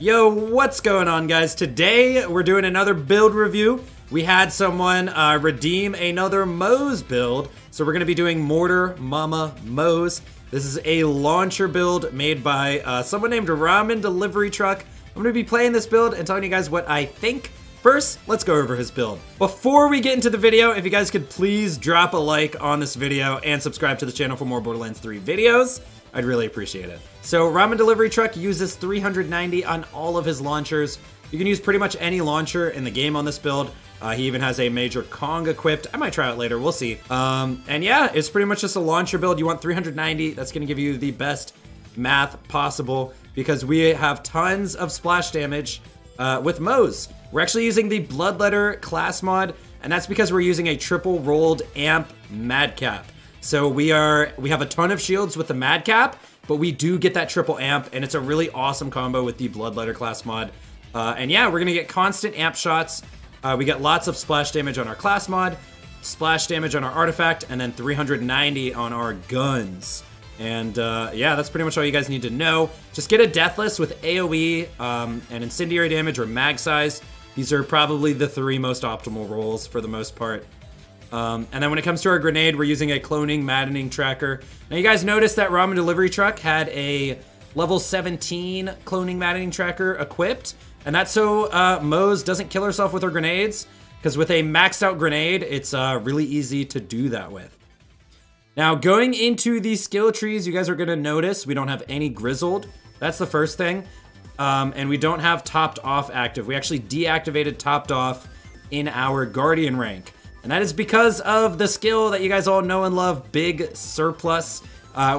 Yo, what's going on, guys? Today we're doing another build review. We had someone redeem another Moze build, so we're going to be doing Mortar Mama Moze. This is a launcher build made by someone named Ramen Delivery Truck. I'm going to be playing this build and telling you guys what I think. First, let's go over his build. Before we get into the video, if you guys could please drop a like on this video and subscribe to the channel for more Borderlands 3 videos. I'd really appreciate it. So Ramen Delivery Truck uses 390 on all of his launchers. You can use pretty much any launcher in the game on this build. He even has a Major Kong equipped. I might try it later, we'll see. And yeah, it's pretty much just a launcher build. You want 390, that's gonna give you the best math possible because we have tons of splash damage with Moze. We're actually using the Bloodletter class mod, and that's because we're using a triple rolled amp madcap. So we have a ton of shields with the madcap, but we do get that triple amp, and it's a really awesome combo with the Bloodletter class mod. And yeah, we're gonna get constant amp shots. We get lots of splash damage on our class mod, splash damage on our artifact, and then 390 on our guns. And yeah, that's pretty much all you guys need to know. Just get a death list with AoE and incendiary damage or mag size. These are probably the three most optimal rolls for the most part. And then when it comes to our grenade, we're using a Cloning Maddening Tracker. Now you guys noticed that Ramen Delivery Truck had a level 17 Cloning Maddening Tracker equipped. And that's so Moze doesn't kill herself with her grenades, because with a maxed out grenade, it's really easy to do that with. Now going into the skill trees, you guys are gonna notice we don't have any Grizzled. That's the first thing. And we don't have Topped Off active. We actually deactivated Topped Off in our Guardian rank. And that is because of the skill that you guys all know and love, Big Surplus.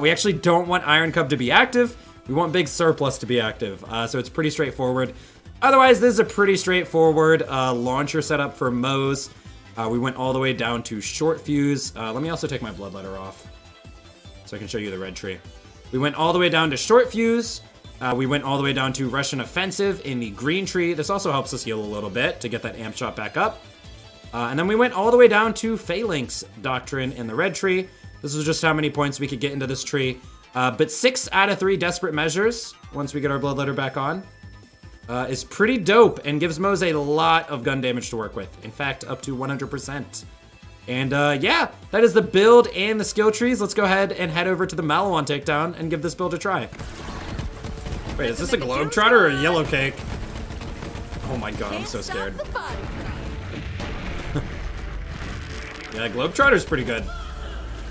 We actually don't want Iron Cub to be active. We want Big Surplus to be active. So it's pretty straightforward. Otherwise, this is a pretty straightforward launcher setup for Moze. We went all the way down to Short Fuse. Let me also take my Bloodletter off so I can show you the red tree. We went all the way down to Short Fuse. We went all the way down to Russian Offensive in the green tree. This also helps us heal a little bit to get that amp shot back up. And then we went all the way down to Phalanx Doctrine in the red tree. This was just how many points we could get into this tree. But 6 out of 3 Desperate Measures, once we get our Bloodletter back on, is pretty dope and gives Moze a lot of gun damage to work with. In fact, up to 100%. And yeah, that is the build and the skill trees. Let's go ahead and head over to the Malawan Takedown and give this build a try. Wait, is this a Globetrotter or a Yellowcake? Oh my god, I'm so scared. Yeah, Globetrotter's pretty good.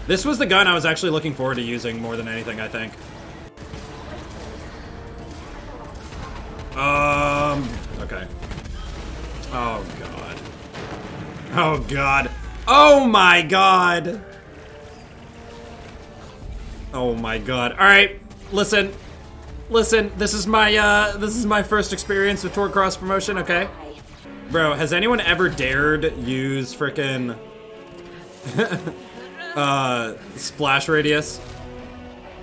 This was the gun I was actually looking forward to using more than anything, I think. Okay. Oh god. Oh god. Oh my god! Oh my god. Alright, listen. Listen, this is my first experience with tour cross promotion, okay? Bro, has anyone ever dared use frickin' splash radius?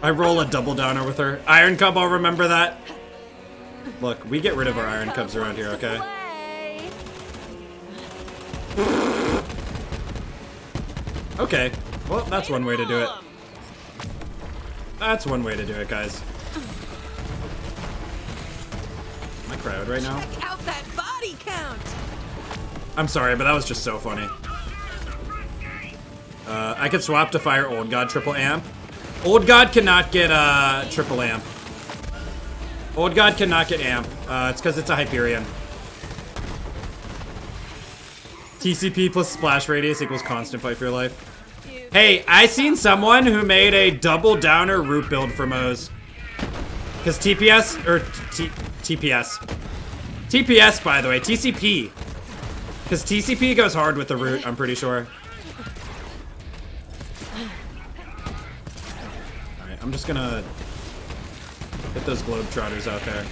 I roll a double downer with her. Iron Cub, I'll remember that. Look, we get rid of our Iron Cubs around here, okay? Okay, well, that's one way to do it. That's one way to do it, guys. Am I crowded right now? Check out that body count. I'm sorry, but that was just so funny. I could swap to fire Old God triple amp. Old God cannot get triple amp. Old God cannot get amp. It's because it's a Hyperion. TCP plus splash radius equals constant fight for your life. Hey, I seen someone who made a double downer root build for Moze. Because TPS, by the way. TCP. Because TCP goes hard with the root, I'm pretty sure. Alright, I'm just gonna get those Globetrotters out there.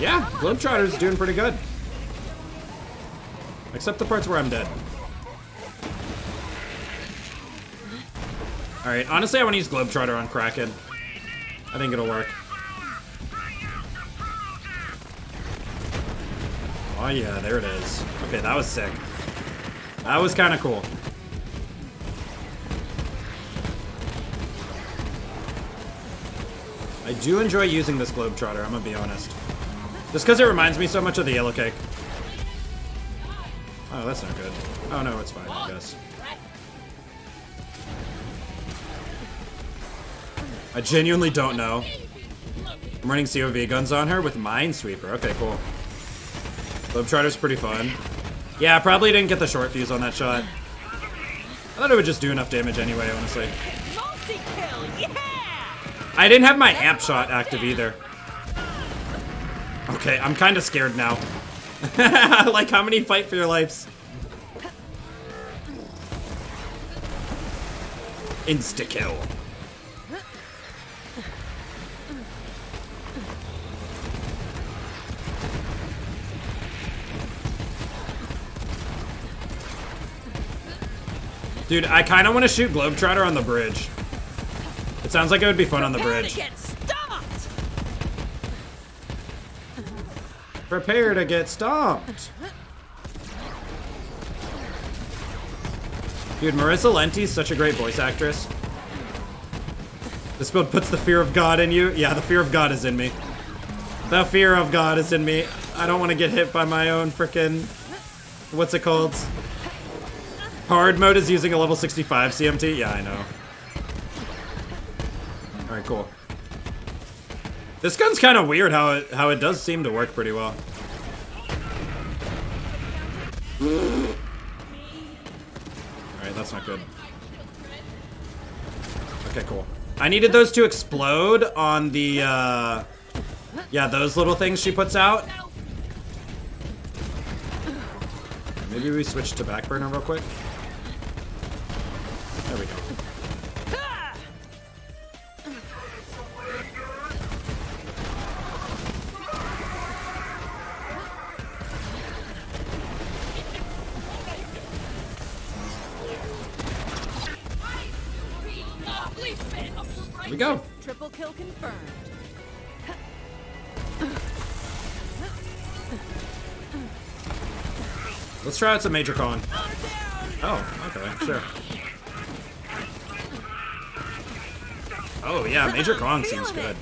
Yeah, Globetrotter's doing pretty good. Except the parts where I'm dead. Alright, honestly I want to use Globetrotter on Kraken. I think it'll work. Oh yeah, there it is. Okay, that was sick. That was kind of cool. I do enjoy using this Globetrotter, I'm gonna be honest. Just because it reminds me so much of the Yellowcake. Oh, that's not good. Oh no, it's fine, I guess. I genuinely don't know. I'm running COV guns on her with Minesweeper. Okay, cool. Globetrotter's pretty fun. Yeah, I probably didn't get the short fuse on that shot. I thought it would just do enough damage anyway, honestly. I didn't have my amp shot active either. Okay, I'm kind of scared now. Like, how many fight for your lives? Insta-kill. Dude, I kind of want to shoot Globetrotter on the bridge. It sounds like it would be fun on the bridge. Prepare to get stomped. Dude, Marissa Lenti is such a great voice actress. This build puts the fear of God in you. Yeah, the fear of God is in me. The fear of God is in me. I don't want to get hit by my own frickin'... What's it called? Hard mode is using a level 65 CMT. Yeah, I know. Alright, cool. This gun's kind of weird how it does seem to work pretty well. Alright, that's not good. Okay, cool. I needed those to explode on the, yeah, those little things she puts out. Maybe we switch to Back Burner real quick. There we go. Here we go. Triple kill confirmed. Let's try out some Major Kong. Oh, okay, sure. Oh yeah, Major Kong seems good.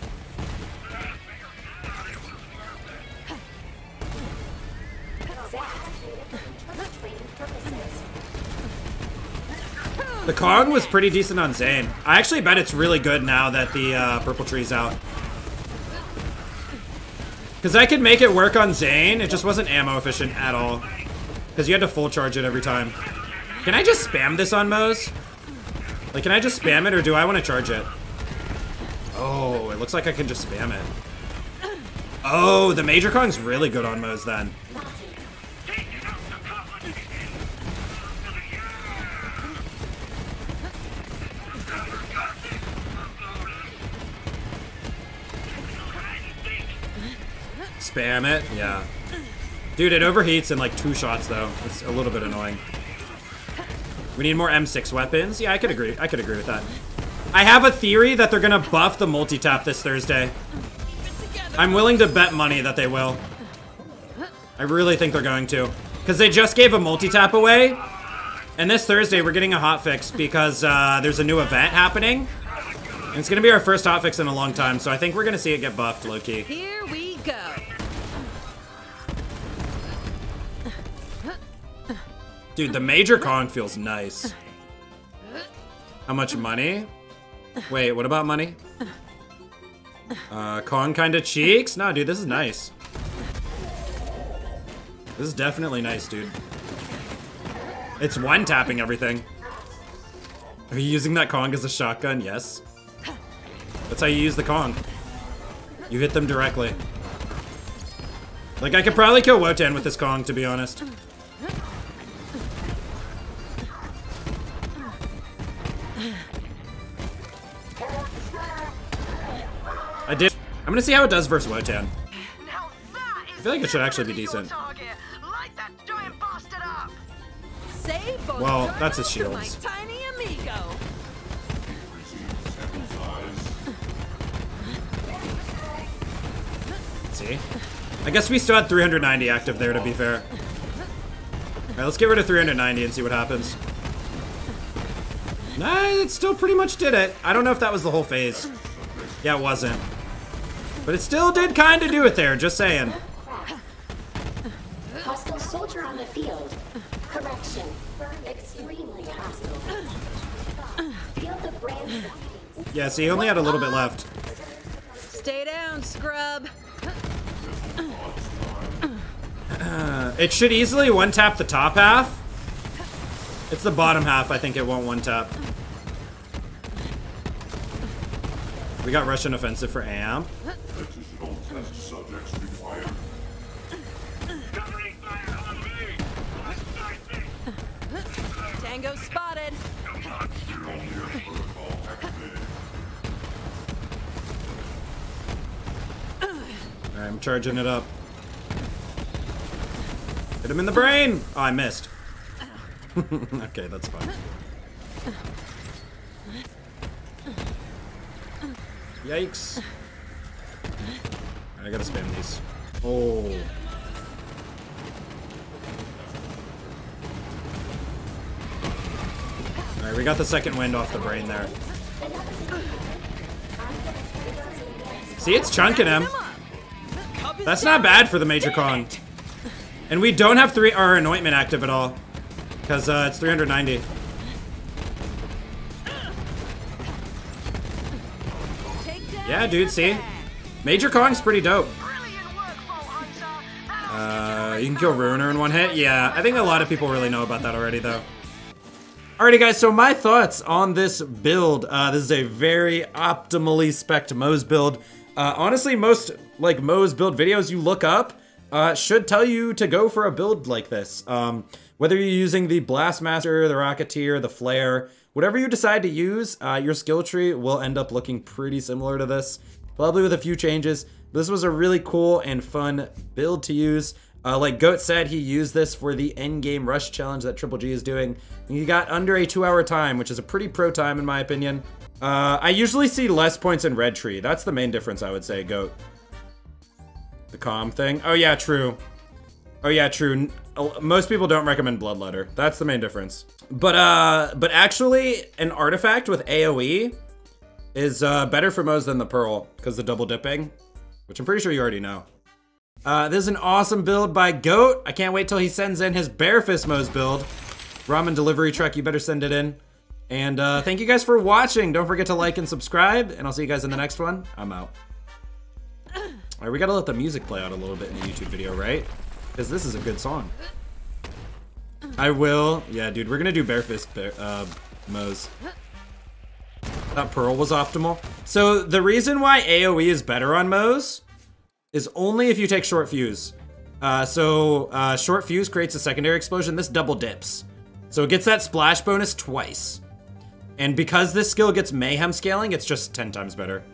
The Kong was pretty decent on Zane. I actually bet it's really good now that the purple tree's out. Because I could make it work on Zane, it just wasn't ammo efficient at all. Because you had to full charge it every time. Can I just spam this on Moze? Like, can I just spam it or do I want to charge it? Oh, it looks like I can just spam it. Oh, the Major Kong's really good on Moze then. Spam it, yeah. Dude, it overheats in like 2 shots though. It's a little bit annoying. We need more M6 weapons. Yeah, I could agree with that. I have a theory that they're gonna buff the multi-tap this Thursday. I'm willing to bet money that they will. I really think they're going to. Because they just gave a multi-tap away. And this Thursday we're getting a hotfix because there's a new event happening. And it's gonna be our first hotfix in a long time. So I think we're gonna see it get buffed, low-key. Here we go. Dude, the Major Kong feels nice. How much money? Wait, what about money? Kong kind of cheeks? Nah, dude, this is nice. This is definitely nice, dude. It's one-tapping everything. Are you using that Kong as a shotgun? Yes. That's how you use the Kong. You hit them directly. Like, I could probably kill Wotan with this Kong, to be honest. I did. I'm gonna see how it does versus Wotan. I feel like it should actually be decent. Well, that's his shields. See? I guess we still had 390 active there, to be fair. Alright, let's get rid of 390 and see what happens. Nah, it still pretty much did it. I don't know if that was the whole phase. Yeah, it wasn't. But it still did kind of do it there, just saying. Hostile soldier on the field. Correction. Extremely hostile. Field of brand. Yeah, see, he only had a little bit left. Stay down, scrub. It should easily one-tap the top half. It's the bottom half, I think it won't one-tap. We got Russian Offensive for amp. Tango spotted. Alright, I'm charging it up. Hit him in the brain! Oh, I missed. Okay, that's fine. Yikes. I gotta spam these. Oh. Alright, we got the second wind off the brain there. See, it's chunking him. That's not bad for the Major Kong. And we don't have our anointment active at all. Because it's 390. Yeah, dude, see? Major Kong's pretty dope. You can kill Ruiner in one hit? Yeah, I think a lot of people really know about that already, though. Alrighty, guys, so my thoughts on this build. This is a very optimally spec'd Moze build. Honestly, most, like, Moze build videos you look up, should tell you to go for a build like this. Whether you're using the Blastmaster, the Rocketeer, the Flare, whatever you decide to use, your skill tree will end up looking pretty similar to this, probably with a few changes. This was a really cool and fun build to use. Like Goat said, he used this for the endgame rush challenge that Triple G is doing. And he got under a 2-hour time, which is a pretty pro time in my opinion. I usually see less points in Red Tree. That's the main difference, I would say, Goat. The calm thing. Oh yeah, true. Oh yeah, true. Most people don't recommend Bloodletter. That's the main difference. But actually, an artifact with AoE is better for Moze than the Pearl because the double dipping, which I'm pretty sure you already know. This is an awesome build by Goat. I can't wait till he sends in his Barefist Moze build. Ramen Delivery Truck, you better send it in. And thank you guys for watching. Don't forget to like and subscribe, and I'll see you guys in the next one. I'm out. Alright, we gotta let the music play out a little bit in the YouTube video, right? Because this is a good song. I will. Yeah, dude, we're gonna do Barefist Moze. That Pearl was optimal. So the reason why AoE is better on Moze is only if you take Short Fuse. Short Fuse creates a secondary explosion. This double dips. So it gets that splash bonus twice. And because this skill gets Mayhem Scaling, it's just 10 times better.